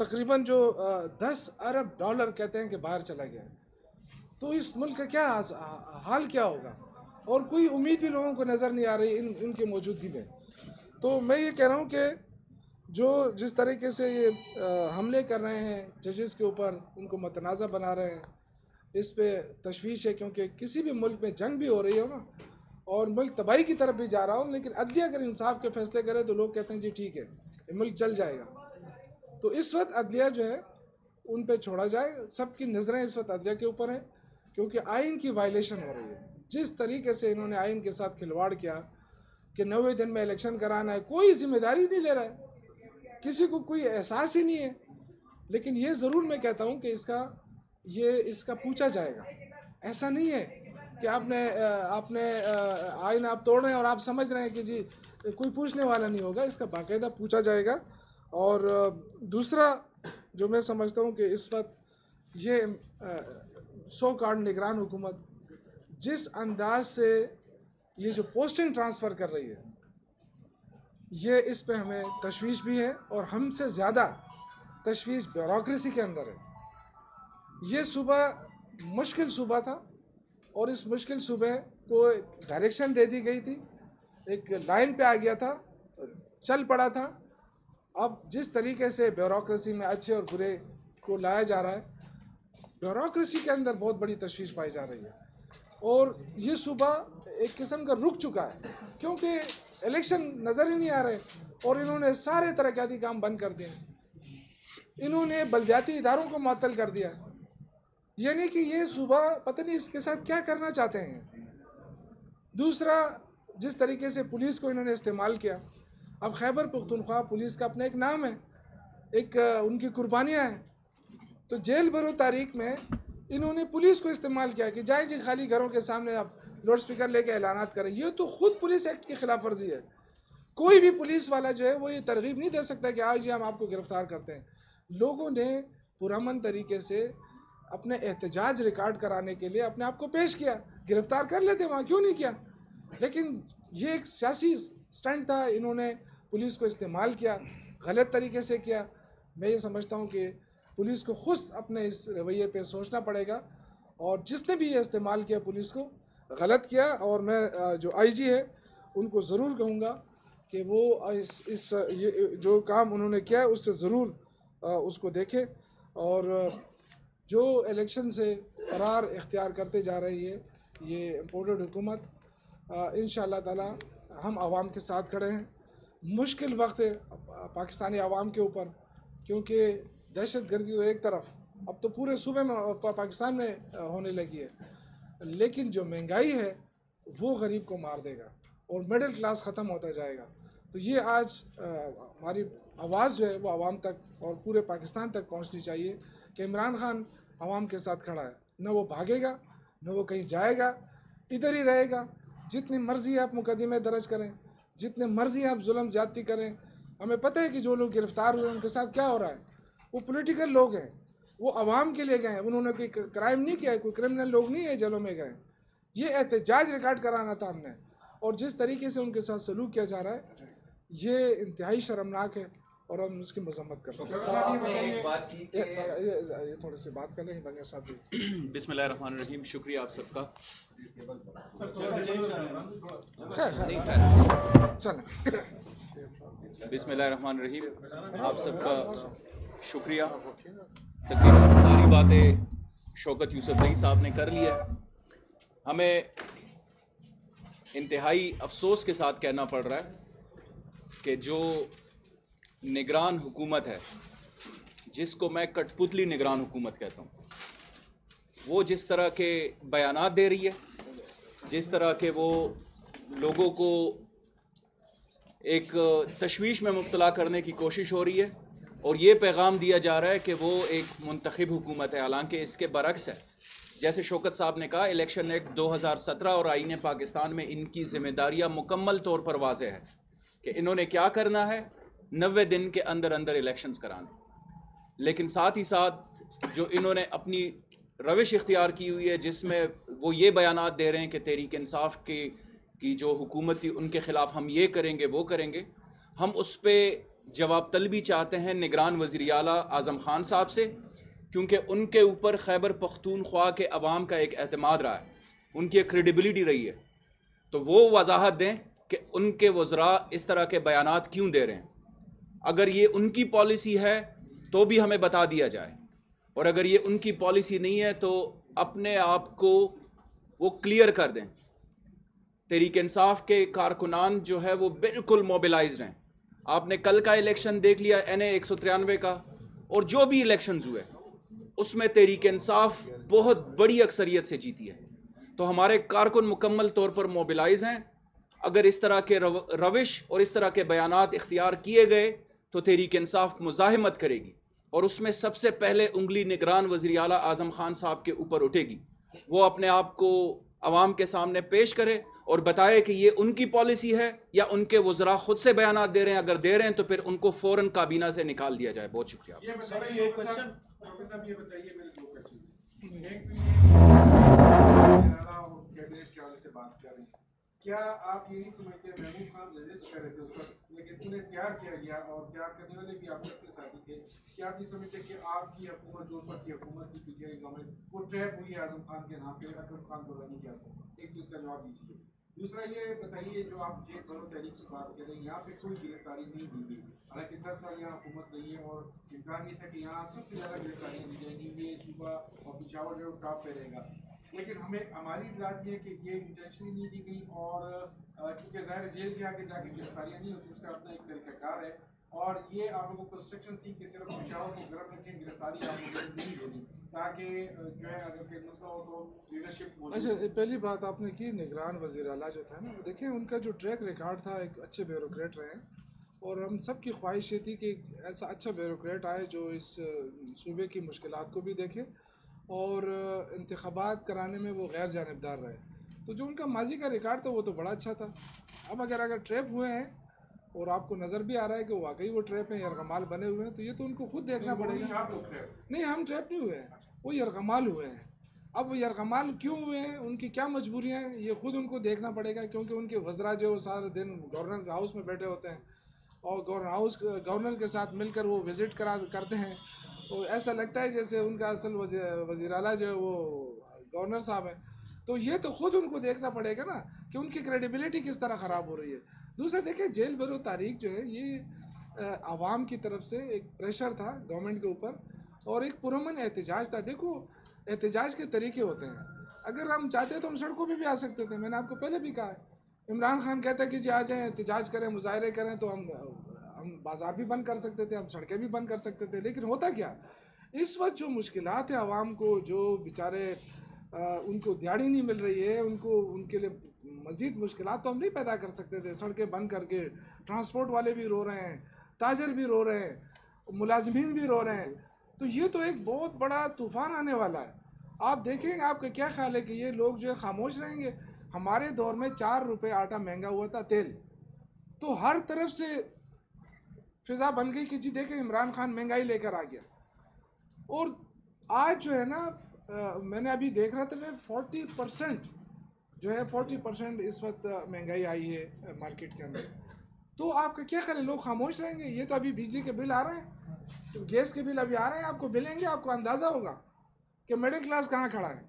तकरीबन जो 10 अरब डॉलर कहते हैं कि बाहर चला गया है। तो इस मुल्क का क्या हाल क्या होगा, और कोई उम्मीद भी लोगों को नज़र नहीं आ रही इनकी मौजूदगी में। तो मैं ये कह रहा हूँ कि जो जिस तरीके से ये हमले कर रहे हैं जजेस के ऊपर, उनको मतनाज़ा बना रहे हैं, इस पर तशवीश है, क्योंकि किसी भी मुल्क में जंग भी हो रही हो ना और मुल्क तबाही की तरफ भी जा रहा हो, लेकिन अदलिया अगर इंसाफ के फैसले करे तो लोग कहते हैं जी ठीक है मुल्क चल जाएगा। तो इस वक्त अदलिया जो है उन पे छोड़ा जाए, सबकी नज़रें इस वक्त अदलिया के ऊपर हैं, क्योंकि आइन की वायलेशन हो रही है। जिस तरीके से इन्होंने आइन के साथ खिलवाड़ किया कि 90 दिन में इलेक्शन कराना है, कोई जिम्मेदारी नहीं ले रहा है, किसी को कोई एहसास ही नहीं है। लेकिन ये ज़रूर मैं कहता हूँ कि इसका पूछा जाएगा। ऐसा नहीं है कि आपने आइन आप तोड़ रहे हैं और आप समझ रहे हैं कि जी कोई पूछने वाला नहीं होगा। इसका बाकायदा पूछा जाएगा। और दूसरा जो मैं समझता हूँ कि इस वक्त ये शो-कॉल्ड निगरान हुकूमत जिस अंदाज से ये जो पोस्टिंग ट्रांसफ़र कर रही है, ये इस पे हमें तशवीश भी है, और हमसे ज़्यादा तशवीश ब्यूरोक्रेसी के अंदर है। ये सूबा मुश्किल सूबा था और इस मुश्किल सूबे को डायरेक्शन दे दी गई थी, एक लाइन पे आ गया था, चल पड़ा था। अब जिस तरीके से ब्यूरोक्रेसी में अच्छे और बुरे को लाया जा रहा है, ब्यूरोक्रेसी के अंदर बहुत बड़ी तशवीश पाई जा रही है, और ये सूबा एक किस्म का रुक चुका है क्योंकि इलेक्शन नज़र ही नहीं आ रहे, और इन्होंने सारे तरक्याती काम बंद कर दिए, इन्होंने बलदियाती इदारों को मअतल कर दिया। यानी कि ये सूबा पता नहीं इसके साथ क्या करना चाहते हैं। दूसरा, जिस तरीके से पुलिस को इन्होंने इस्तेमाल किया, अब खैबर पख्तूनख्वा पुलिस का अपना एक नाम है, एक उनकी कुर्बानियाँ हैं। तो जेल भरो तारीख में इन्होंने पुलिस को इस्तेमाल किया कि जाए जी खाली घरों के सामने आप लाउड स्पीकर लेके ऐलानात करें। ये तो ख़ुद पुलिस एक्ट की खिलाफ वर्जी है। कोई भी पुलिस वाला जो है वो ये तरगीब नहीं दे सकता कि आज जी हम आपको गिरफ़्तार करते हैं। लोगों ने पुरअमन तरीके से अपने एहतजाज रिकॉर्ड कराने के लिए अपने आप को पेश किया, गिरफ़्तार कर लेते वहाँ क्यों नहीं किया। लेकिन ये एक सियासी स्टंट था, इन्होंने पुलिस को इस्तेमाल किया, गलत तरीके से किया। मैं ये समझता हूँ कि पुलिस को खुद अपने इस रवैये पे सोचना पड़ेगा, और जिसने भी ये इस्तेमाल किया पुलिस को गलत किया। और मैं जो आईजी है उनको ज़रूर कहूँगा कि वो ये जो काम उन्होंने किया है उससे ज़रूर उसको देखें, और जो इलेक्शन से फरार इख्तियार करते जा रही है ये इम्पोर्टेड हुकूमत, इंशाअल्लाह ताला हम आवाम के साथ खड़े हैं। मुश्किल वक्त है पाकिस्तानी आवाम के ऊपर, क्योंकि दहशत गर्दी तो एक तरफ, अब तो पूरे सूबे में पाकिस्तान में होने लगी है, लेकिन जो महंगाई है वो गरीब को मार देगा और मिडिल क्लास ख़त्म होता जाएगा। तो ये आज हमारी आवाज़ जो है वो आवाम तक और पूरे पाकिस्तान तक पहुंचनी चाहिए कि इमरान खान आवाम के साथ खड़ा है, ना वो भागेगा ना वो कहीं जाएगा, इधर ही रहेगा। जितनी मर्ज़ी आप मुकदमे दर्ज करें, जितने मर्ज़ी आप जुल्म ज़्यादती करें, हमें पता है कि जो लोग गिरफ़्तार हुए उनके साथ क्या हो रहा है। वो पॉलिटिकल लोग हैं, वो आवाम के लिए गए हैं, उन्होंने कोई क्राइम नहीं किया है, कोई क्रिमिनल लोग नहीं है जेलों में गए। ये एहतजाज रिकॉर्ड कराना था हमने, और जिस तरीके से उनके साथ सलूक किया जा रहा है ये इंतहाई शर्मनाक है, और हम उसकी मजम्मत करते हैं। थोड़ी सी बात कर लेंगे बंगर साहब। बिस्मिल्लाहिर्रहमानिर्रहीम, शुक्रिया आप सबका। बिस्मिल्लाहिर्रहमानिर्रहीम, आप सबका शुक्रिया। तकरीबन सारी बातें शौकत यूसुफ़ज़ई साहब ने कर ली है। हमें इंतहाई अफसोस के साथ कहना पड़ रहा है कि जो निगरान हुकूमत है, जिसको मैं कठपुतली निगरान हुकूमत कहता हूँ, वो जिस तरह के बयानात दे रही है, जिस तरह के वो लोगों को एक तशवीश में मुब्तला करने की कोशिश हो रही है, और ये पैगाम दिया जा रहा है कि वो एक मुंतखब हुकूमत है, हालांकि इसके बरक्स है। जैसे शौकत साहब ने कहा, इलेक्शन एक्ट 2017 और आईन पाकिस्तान में इनकी जिम्मेदारियाँ मुकम्मल तौर पर वाज़े हैं कि इन्होंने क्या करना है, 90 दिन के अंदर अंदर इलेक्शंस कराने। लेकिन साथ ही साथ जो इन्होंने अपनी रविश इख्तियार की हुई है, जिसमें वो ये बयानात दे रहे हैं कि तहरीक इंसाफ की जो हुकूमत थी उनके ख़िलाफ़ हम ये करेंगे वो करेंगे, हम उस पर जवाब तलबी चाहते हैं निगरान वज़ीर आला आज़म ख़ान साहब से, क्योंकि उनके ऊपर खैबर पख्तूनख्वा के अवाम का एक एतमाद रहा है, उनकी एक क्रेडिबिलिटी रही है। तो वो वजाहत दें कि उनके वज़रा इस तरह के बयानात क्यों दे रहे हैं। अगर ये उनकी पॉलिसी है तो भी हमें बता दिया जाए, और अगर ये उनकी पॉलिसी नहीं है तो अपने आप को वो क्लियर कर दें। तहरीक इंसाफ के कारकुनान जो है वो बिल्कुल मोबिलाइज्ड हैं। आपने कल का इलेक्शन देख लिया, NA 193 का, और जो भी इलेक्शंस हुए उसमें तहरीक इंसाफ बहुत बड़ी अक्सरियत से जीती है। तो हमारे कारकुन मुकम्मल तौर पर मोबिलाइज हैं। अगर इस तरह के रविश और इस तरह के बयानात इख्तियार किए गए तो तहरीक इंसाफ मुज़ाहमत करेगी, और उसमें सबसे पहले उंगली निगरान वज़ीर आला आज़म ख़ान साहब के ऊपर उठेगी। वो अपने आप को आवाम के सामने पेश करे और बताए कि ये उनकी पॉलिसी है या उनके वज़रा खुद से बयानात दे रहे हैं। अगर दे रहे हैं तो फिर उनको फ़ौरन काबीना से निकाल दिया जाए। बहुत शुक्रिया। क्या आप ये नहीं समझते हैं महबूब खान रजिस्ट कर रहे थे उस वक्त, लेकिन उन्हें तैयार किया गया और तैयार करने वाले भी आप सबके साथी थे। क्या आप ये समझते कि आपकी हुकूमत जो उस वक्त की हुकूमत की PTI गवर्नमेंट वो ट्रैप हुई है आज़म खान के नाम पे, अकरम खान दुरानी के नाम? एक तो इसका जवाब दीजिए। दूसरा ये बताइए जो आप जेल भरो तहरीक से बात कर रहे हैं, यहाँ पे कोई गिरफ्तारी नहीं दी गई, हालांकि 10 साल यहाँ हुकूमत नहीं है और इम्कान ये था कि यहाँ सबसे ज़्यादा गिरफ्तारियाँ दी जाएंगी। ये सूबा और पिशावर जो टॉप पे रहेगा, लेकिन हमें हमारी इलाज ये है कि ये इंटेंशनली नहीं दी गई, और क्योंकि ज़ाहिर जेल के आगे जाके गिरफ्तारियाँ नहीं होती, उसका अपना एक तरीक़ाकार है। और ये आप लोगों को कंस्ट्रक्शन थी कि सिर्फ पिशावर को गर्म रखें, गिरफ्तारी आप लोगों को नहीं देनी, ताकि जो है अगर मसला हो तो लीडरशिप। अच्छा, पहली बात आपने की निगरान वज़ीर आला जो था ना, वो देखें उनका जो ट्रैक रिकॉर्ड था, एक अच्छे ब्यूरोक्रेट रहे हैं, और हम सब की ख्वाहिश ये थी कि ऐसा अच्छा ब्यूरोक्रेट आए जो इस सूबे की मुश्किलात को भी देखे और इंतख़ाबात कराने में वो गैर जानिबदार रहे। तो जो उनका माजी का रिकॉर्ड था वो तो बड़ा अच्छा था। अब अगर ट्रैप हुए हैं और आपको नज़र भी आ रहा है कि वाकई वो ट्रैप हैं, यरगमाल बने हुए हैं, तो ये तो उनको खुद देखना पड़ेगा। नहीं, हम ट्रैप नहीं हुए हैं, वो यरगमाल हुए हैं। अब वो यरगमाल क्यों हुए हैं, उनकी क्या मजबूरियाँ हैं, ये ख़ुद उनको देखना पड़ेगा, क्योंकि उनके वज़रा जो सारे दिन गवर्नर हाउस में बैठे होते हैं और गवर्नर के साथ मिलकर वो विज़िट करते हैं। तो ऐसा लगता है जैसे उनका असल वज़ीर आला जो है वो गवर्नर साहब हैं। तो ये तो ख़ुद उनको देखना पड़ेगा ना कि उनकी क्रेडिबिलिटी किस तरह ख़राब हो रही है। दूसरा देखिए, जेल भरो तारीख जो है ये आवाम की तरफ से एक प्रेशर था गवर्नमेंट के ऊपर और एक पुरमन एहतिजाज था। देखो, एहतिजाज के तरीके होते हैं, अगर हम चाहते तो हम सड़कों पर भी आ सकते थे। मैंने आपको पहले भी कहा, इमरान खान कहता है कि जी आ जाएँ, एहतिजाज करें, मुजाहरे करें, तो हम बाज़ार भी बंद कर सकते थे, हम सड़कें भी बंद कर सकते थे। लेकिन होता क्या, इस वक्त जो मुश्किलात है आवाम को, जो बेचारे उनको दिहाड़ी नहीं मिल रही है, उनके लिए मज़ीद मुश्किलात तो हम नहीं पैदा कर सकते थे सड़कें बंद करके। ट्रांसपोर्ट वाले भी रो रहे हैं, ताजर भी रो रहे हैं, मुलाजमीन भी रो रहे हैं। तो ये तो एक बहुत बड़ा तूफ़ान आने वाला है। आप देखेंगे, आपका क्या ख्याल है कि ये लोग जो है खामोश रहेंगे? हमारे दौर में 4 रुपये आटा महंगा हुआ था, तेल, तो हर तरफ से फिजा बन गई कि जी देखें इमरान खान महंगाई लेकर आ गया। और आज जो है ना, मैंने अभी देख रहा था मैं, 40% जो है 40% इस वक्त महंगाई आई है मार्केट के अंदर। तो आपका क्या ख्याल है, लोग खामोश रहेंगे? ये तो अभी बिजली के बिल आ रहे हैं, तो गैस के बिल अभी आ रहे हैं, आपको मिलेंगे, आपको अंदाज़ा होगा कि मिडिल क्लास कहाँ खड़ा है।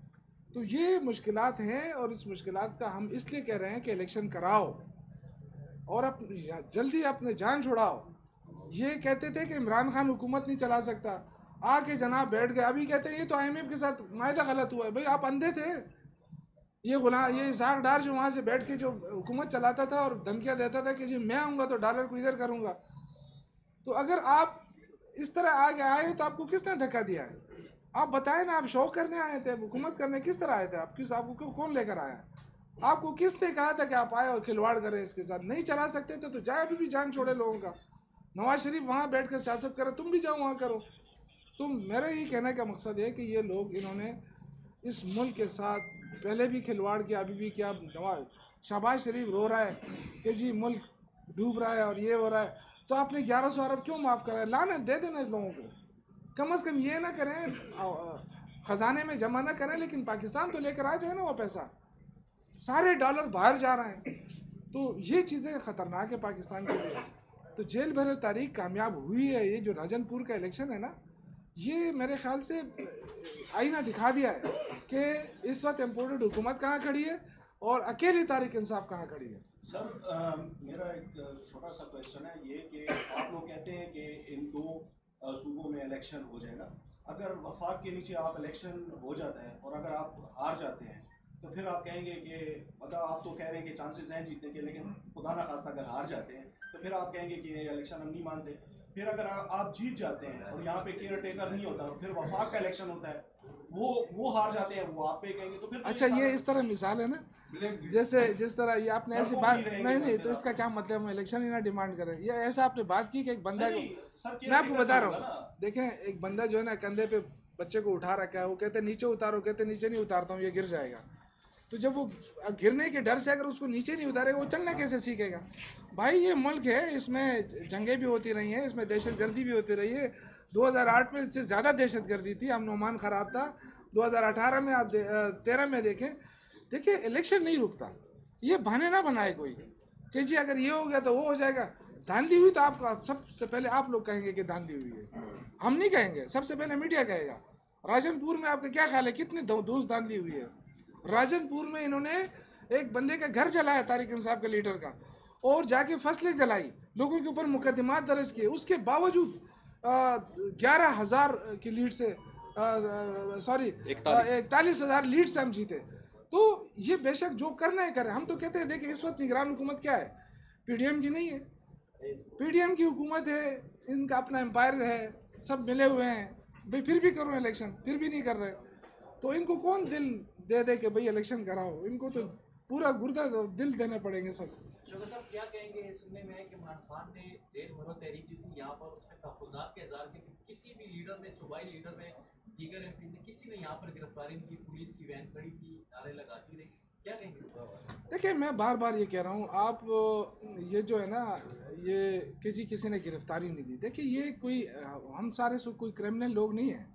तो ये मुश्किलात हैं, और इस मुश्किलात का हम इसलिए कह रहे हैं कि इलेक्शन कराओ और जल्दी अपने जान छुड़ाओ। ये कहते थे कि इमरान खान हुकूमत नहीं चला सकता, आके जनाब बैठ गए। अभी कहते हैं ये तो IMF के साथ मायदा गलत हुआ है। भाई आप अंधे थे? ये इसहाक डार जो वहाँ से बैठ के जो हुकूमत चलाता था और धमकियाँ देता था कि जी मैं आऊँगा तो डॉलर को इधर करूँगा। तो अगर आप इस तरह आगे आए तो आपको किसने धक्का दिया है? आप बताएं ना, आप शो करने आए थे, हुकूमत करने किस तरह आए थे? आपको कौन लेकर आया? आपको किसने कहा था कि आप आए और खिलवाड़ करें इसके साथ? नहीं चला सकते थे तो जाए, अभी भी जान छोड़े लोगों का। नवाज शरीफ वहाँ बैठ कर सियासत करे, तुम भी जाओ वहाँ करो। तो मेरा ही कहने का मकसद है कि ये लोग, इन्होंने इस मुल्क के साथ पहले भी खिलवाड़ किया, अभी भी किया। शहबाज शरीफ रो रहा है कि जी मुल्क डूब रहा है और ये हो रहा है, तो आपने 1100 अरब क्यों माफ़ कराया? लानत दे देना लोगों को, कम से कम ये ना करें, ख़जाने में जमा ना करें, लेकिन पाकिस्तान तो लेकर आ जाए ना वो पैसा। सारे डॉलर बाहर जा रहे हैं, तो ये चीज़ें ख़तरनाक है पाकिस्तान के लिए। तो जेल भरो तारीख कामयाब हुई है। ये जो राजनपुर का इलेक्शन है ना, ये मेरे ख्याल से आईना दिखा दिया है कि इस वक्त इम्पोर्टेड हुकूमत कहाँ खड़ी है और अकेली तारीख इंसाफ कहाँ खड़ी है। सर मेरा एक छोटा सा क्वेश्चन है ये कि आप लोग कहते हैं कि इन दो सूबों में इलेक्शन हो जाएगा, अगर वफाक के नीचे आप इलेक्शन हो जाता है और अगर आप हार जाते हैं तो फिर आप कहेंगे कि मतलब आप तो कह रहे हैं कि चांसेस हैं जीतने के, लेकिन खुदा ना खास्ता अगर हार जाते हैं तो फिर आप कहेंगे कि इलेक्शन हम नहीं मानते। फिर अगर आप जीत जाते हैं और यहाँ पे केयर टेकर नहीं होता, फिर वफाक का इलेक्शन होता है, वो हार जाते हैं, वो आप पे कहेंगे तो फिर अच्छा ये इस तरह मिसाल है ना, जैसे जिस तरह ये आपने ऐसी बात नहीं तो इसका क्या मतलब हम इलेक्शन ही ना डिमांड करें, ये ऐसा आपने बात की कि एक बंदा मैं आपको बता रहा हूँ, देखें एक बंदा जो है ना कंधे पे बच्चे को उठा रखा है, वो कहते नीचे उतारो, कहते नीचे नहीं उतारता हूँ ये गिर जाएगा, तो जब वो गिरने के डर से अगर उसको नीचे नहीं उतारेगा वो चलना कैसे सीखेगा। भाई ये मुल्क है, इसमें जंगें भी होती रही हैं, इसमें दहशतगर्दी भी होती रही है, 2008 में इससे ज़्यादा दहशतगर्दी थी, हम नोमान ख़राब था, 2018 में आप 13 में देखिए इलेक्शन नहीं रुकता। ये बहाने ना बनाए कोई कि जी अगर ये हो गया तो वो हो जाएगा। धांधली हुई तो आप सबसे पहले आप लोग कहेंगे कि धांधली हुई है, हम नहीं कहेंगे, सबसे पहले मीडिया कहेगा। राजनपुर में आपका क्या ख्याल है कितनी दोस्त धांधली हुई है? राजनपुर में इन्होंने एक बंदे का घर जलाया तारिक इंसाफ के लीडर का, और जाके फसलें जलाई, लोगों के ऊपर मुकदमा दर्ज किए, उसके बावजूद 11,000 की लीड से 41,000 लीड से हम जीते। तो ये बेशक जो करना है करें, हम तो कहते हैं देखिए इस वक्त निगरान हुकूमत क्या है, पीडीएम की नहीं है, पीडीएम की हुकूमत है, इनका अपना एम्पायर है, सब मिले हुए हैं भाई, फिर भी करो इलेक्शन, फिर भी नहीं कर रहे, तो इनको कौन दिल दे दे के भाई इलेक्शन कराओ, इनको तो पूरा गुर्दा दिल देने पड़ेंगे सब। साहब क्या कहेंगे, सुनने में है कि इमरान खान ने जेल भरो तहरीक दी थी, यहाँ पर उसमें तहफ़्फ़ुज़ात के इज़हार के किसी भी लीडर ने, सूबाई लीडर ने, दीगर एमपी ने, किसी ने यहाँ पर गिरफ्तारी की, पुलिस की वैन खड़ी थी, नारे लगाती रही, क्या कहेंगे? देखिए मैं बार बार ये कह रहा हूँ, आप ये जो है ना ये कि जी किसी ने गिरफ्तारी नहीं दी, देखिए ये कोई हम सारे से कोई क्रिमिनल लोग नहीं हैं,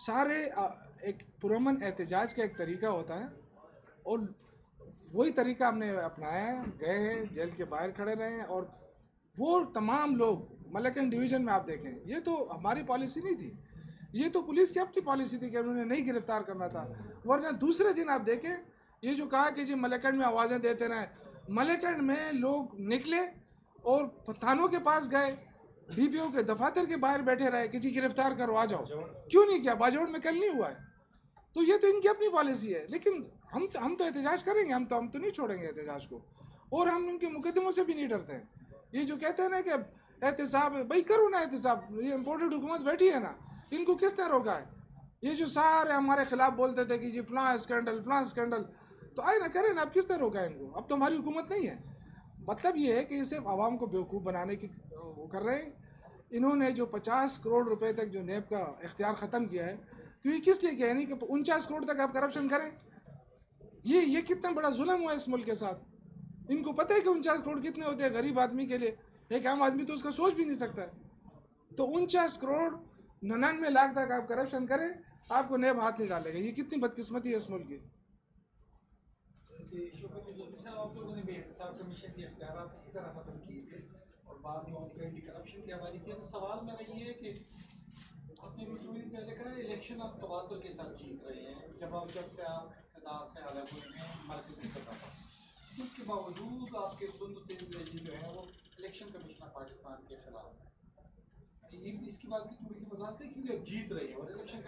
सारे एक पुरमन एहतजाज का एक तरीका होता है और वही तरीका हमने अपनाया है, गए हैं जेल के बाहर खड़े रहे हैं, और वो तमाम लोग मलकन डिवीज़न में आप देखें, ये तो हमारी पॉलिसी नहीं थी, ये तो पुलिस की अपनी पॉलिसी थी कि उन्हें नहीं गिरफ़्तार करना था, वरना दूसरे दिन आप देखें ये जो कहा कि जी मलकन में आवाज़ें देते रहें, मलकन में लोग निकले और थानों के पास गए, डीपीओ के दफातर के बाहर बैठे रहे कि जी गिरफ्तार करो आ जाओ, क्यों नहीं किया? बाजौड़ में कल नहीं हुआ है, तो ये तो इनकी अपनी पॉलिसी है, लेकिन हम तो एहतजाज करेंगे, हम तो नहीं छोड़ेंगे एहतजाज को, और हम उनके मुकदमों से भी नहीं डरते हैं। ये जो कहते हैं ना कि एहतसाब भाई करो ना एहतसाब, ये इम्पोर्टेड हुकूमत बैठी है ना, इनको किसने रोका है? ये जो सारे हमारे खिलाफ बोलते थे कि जी फलां स्कैंडल तो आए ना करें ना, अब किसने रोका है इनको? अब तो हमारी हुकूमत नहीं है। मतलब ये है कि ये सिर्फ आवाम को बेवकूफ़ बनाने की वो कर रहे हैं। इन्होंने जो 50 करोड़ रुपए तक जो नैब का इख्तियार ख़त्म किया है, तो ये किस लिए किया है? नहीं कि 49 करोड़ तक आप करप्शन करें। ये कितना बड़ा जुल्म हुआ इस मुल्क के साथ। इनको पता है कि 49 करोड़ कितने होते हैं गरीब आदमी के लिए, एक आम आदमी तो उसका सोच भी नहीं सकता है। तो 49 करोड़ 99 लाख तक आप करप्शन करें, आपको नैब हाथ नहीं डालेगा। ये कितनी बदकिस्मती है इस मुल्क की। आप लोगों ने भी एहतसाब कमीशन के अख्तियार इसी तरह ख़त्म किए थे और बाद में उनके एंटी करप्शन के हवाले किया। तो सवाल मेरा ये है कि अपने रूटीन पहले करें, इलेक्शन आप तबादुल के साथ जीत रहे हैं, जब से आप इक़्तिदार से अलग हुए हैं मरकज़ी सतह पर, उसके बावजूद आपके तंज़-ओ-तमीज़ जो है वो इलेक्शन कमीशन पाकिस्तान के खिलाफ है। इसकी बात की थोड़ी सी वजाहत है, क्योंकि आप जीत रहे हैं और इलेक्शन